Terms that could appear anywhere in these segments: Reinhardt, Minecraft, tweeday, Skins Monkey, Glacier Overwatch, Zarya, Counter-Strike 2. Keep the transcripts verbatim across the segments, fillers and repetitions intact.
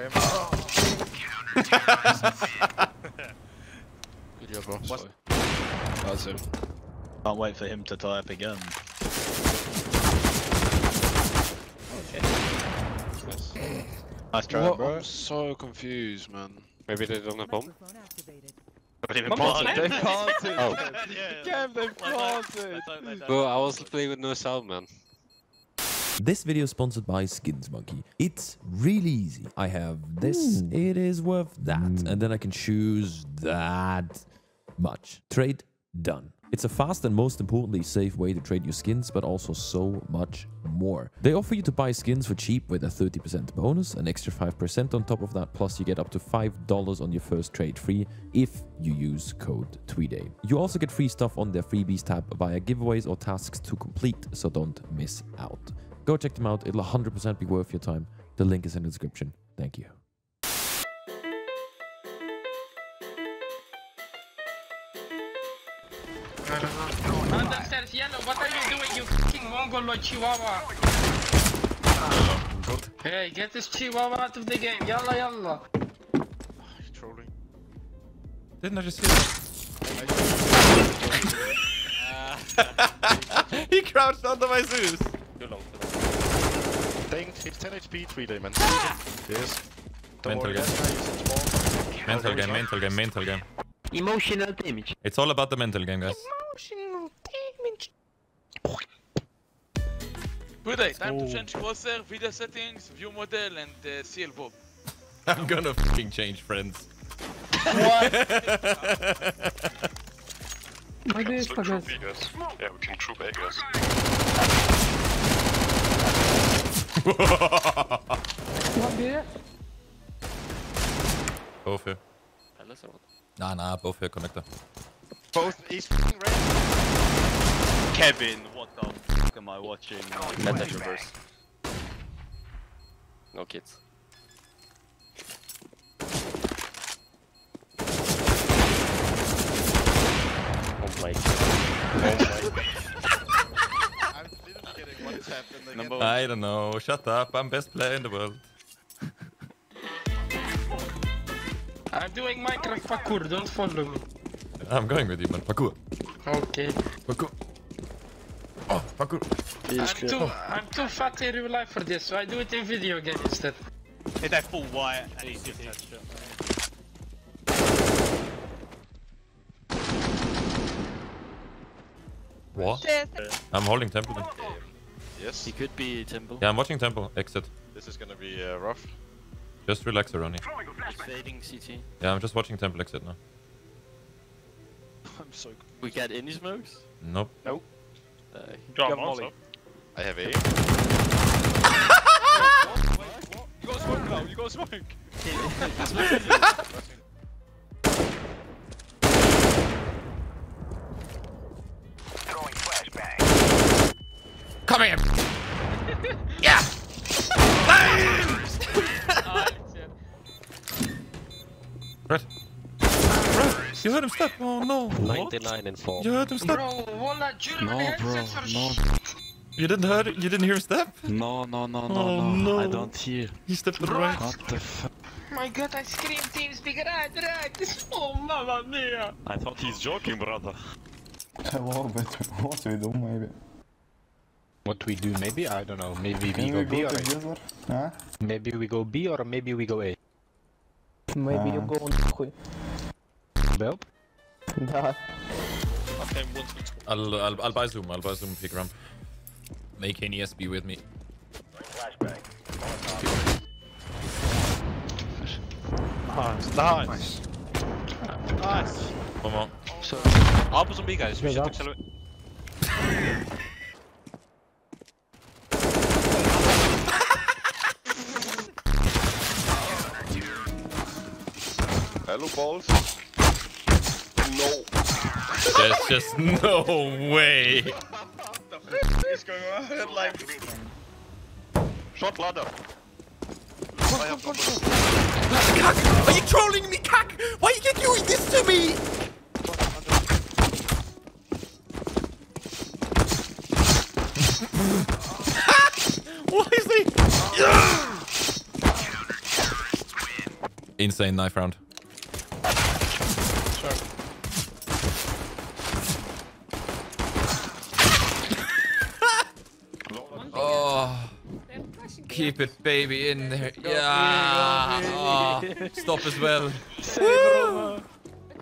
him. Good job, bro. What? That's him. Can't wait for him to tie up again. Okay. Nice, nice try, what? Bro. I'm so confused, man. Maybe they don't have bomb. They planted. They planted. Oh. Yeah, yeah. Cam, they planted. Bro, I was playing with no sound, man. This video is sponsored by Skins Monkey. It's really easy. I have this, Ooh. It is worth that, and then I can choose that much. Trade done. It's a fast and most importantly safe way to trade your skins, but also so much more. They offer you to buy skins for cheap with a thirty percent bonus, an extra five percent on top of that, plus you get up to five dollars on your first trade free if you use code TWEEDAY. You also get free stuff on their freebies tab via giveaways or tasks to complete, so don't miss out. Go check them out, it'll one hundred percent be worth your time. The link is in the description. Thank you. I'm upstairs, yellow. What are you doing, you fucking Mongoloid Chihuahua? Hey, get this Chihuahua out of the game. Yalla, yalla. He's trolling. Didn't I just see that? He crouched under my Zeus. Too long. Thanks, it's ten H P, three day, man. Yes. Mental game. Mental game, mental game, mental game. Emotional damage. It's all about the mental game, guys. Emotional damage. Good day, time oh. to change crosshair, video settings, view model, and uh, seal bob. I'm gonna fucking change friends. What? Why do you stop us? Yeah, we can troop A, guys. Both here. Nah, nah, both here, connector. Both is f***ing red. Kevin, what the f*** am I watching? Meta reverse. No kids. Oh my god. Oh my god. I'm literally getting what's happening again. I don't know, shut up, I'm best player in the world. I'm doing Minecraft parkour, don't follow me. I'm going with you, man. Parkour. Okay. Parkour. Oh, parkour. I'm too, oh. I'm too fat in real life for this, so I do it in video game instead. Hit that full wire and he's just that shit. What? I'm holding temple. Then. Yes. He could be temple. Yeah, I'm watching temple. Exit. This is gonna be uh, rough. Just relax, Aroni. Fading C T. Yeah, I'm just watching temple exit now. I'm so good. We get any smokes? Nope. Nope. Uh, Drop molly. I have A. Wait, what? Wait, what? You got smoke now, you got smoke. Throwing flashbang. Come here. Yeah. Red. You heard him step? Oh no. ninety-nine and four. You heard him step? Bro, Walla, no, bro, no. You didn't hear you didn't hear him step? No, no, no, oh, no, no. I don't hear. He stepped bro, right. What the fuck? My god, I scream team speak right, right. Oh mamma mia. I thought he's joking, brother. Hello, but what we do maybe? What we do maybe? I don't know. Maybe we go, we go B or A. Huh? Maybe we go B or maybe we go A. Maybe uh. you go on хуй. Help? No. Okay, I'll, I'll, I'll buy Zoom, I'll buy Zoom pick ramp. Make any S B with me. Flashback. Nice. Nice. Nice. One more. So, I'll put some B guys, we should accelerate. Hello, balls. No. There's just no way. What the f is going on? Like... Shot ladder. What, what, what, what? Are you trolling me, Kak? Why are you doing this to me? Why is he? insane knife round. Sure. Oh, keep it, baby, in there. Yeah. Oh, stop as well. Woo. I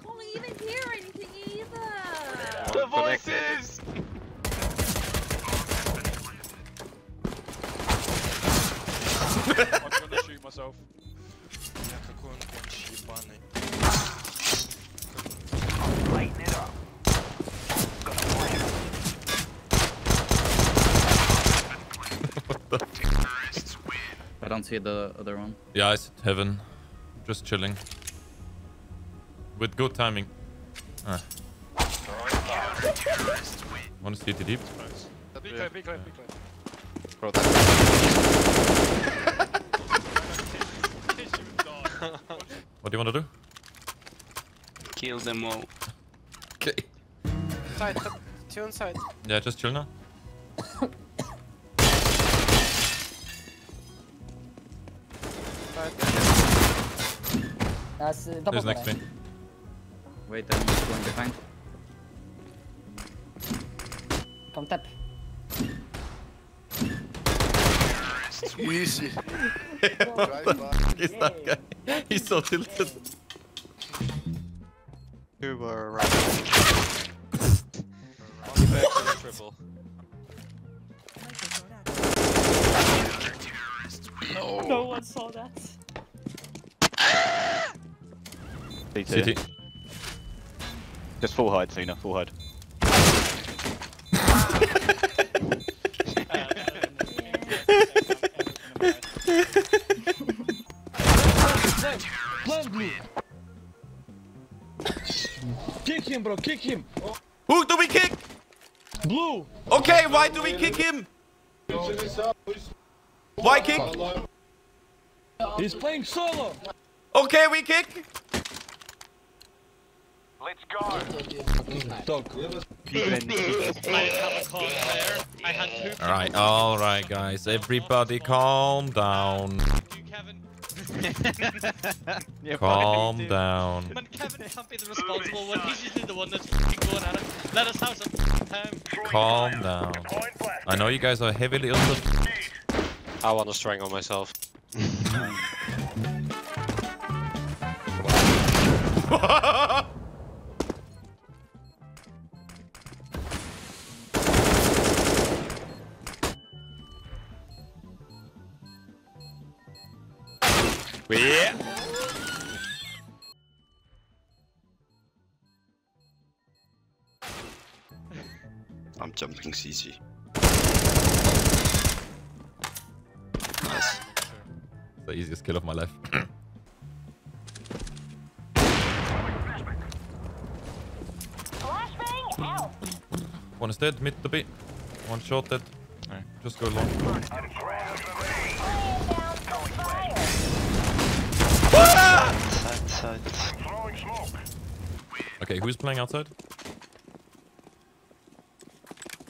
can't even hear anything either. The voices. I'm gonna shoot myself. Lighten it up. What the? I don't see the other one. Yeah, I said heaven. Just chilling. With good timing. Ah. Wanna see it deep? Be clear, be clear, be clear. Bro, what do you want to do? Kill them all. Okay. Side, two on side. Yeah, just chill now. That's uh, double. There's next me. Wait, I'm just going behind. Come tap. Easy. What the fuck is that guy? He's so tilted. You were right. Run back to the triple. No. No one saw that. C T. Just full hide, Cena. Full hide. Kick him, bro, kick him. Oh. Who do we kick? Blue. Okay, why do we kick him? Why kick? He's playing solo. Okay, we kick. Let's go. Alright, alright guys. Everybody calm down. Yeah, calm do. down. When Kevin can't be the responsible one, he's usually the one that's going at it. Let us out some time. Calm down. I know you guys are heavily ill. I want to strangle myself. Yeah. I'm jumping C C. Nice. The easiest kill of my life. Flashbang out. One is dead, mid to B. One shot dead. Right. Just go long. Okay, who's playing outside?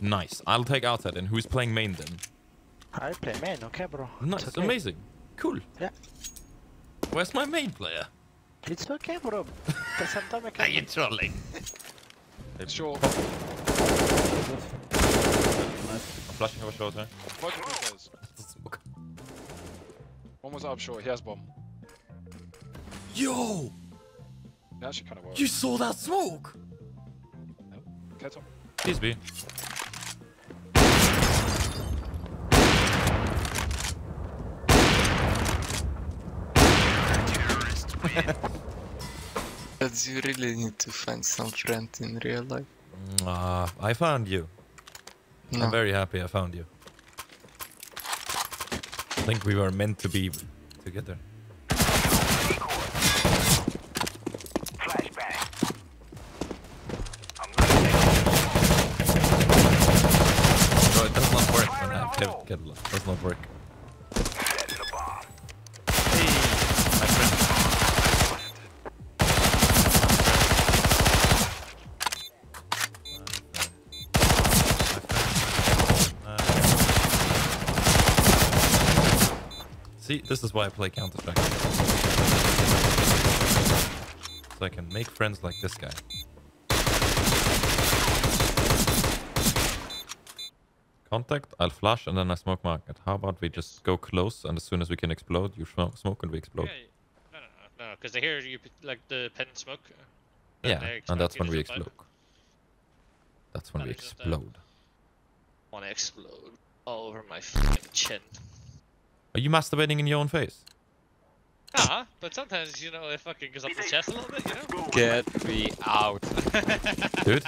Nice. I'll take outside. And who's playing main then? I play main, okay, bro. Nice, okay. Amazing. Cool. Yeah. Where's my main player? It's okay, bro. I can... Are you trolling? Sure. I'm flashing over short, eh? One was up short. He has bomb. Yo! That should kind of work. You saw that smoke? No. Okay, top. Please be. But you really need to find some friend in real life. Uh, I found you. No. I'm very happy I found you. I think we were meant to be together. Does not work. Set the bomb. Hey, my friend. My friend. See, this is why I play Counter-Strike. so I can make friends like this guy. Contact, I'll flash, and then I smoke market. How about we just go close, and as soon as we can explode, you smoke and we explode. Yeah, no, no, no, because no, they hear you, like, the pen smoke. Yeah, and that's when we explode. That's when we explode. I want to explode all over my fucking chin. Are you masturbating in your own face? Ah, but sometimes, you know, it fucking goes up the chest a little bit, you know? Get me out. Dude,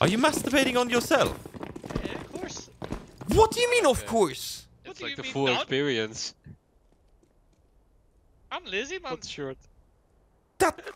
are you masturbating on yourself? Yeah, of course. What do you mean, of yeah. course? It's what do like you the mean full not? experience. I'm Lizzie, man. What's short? That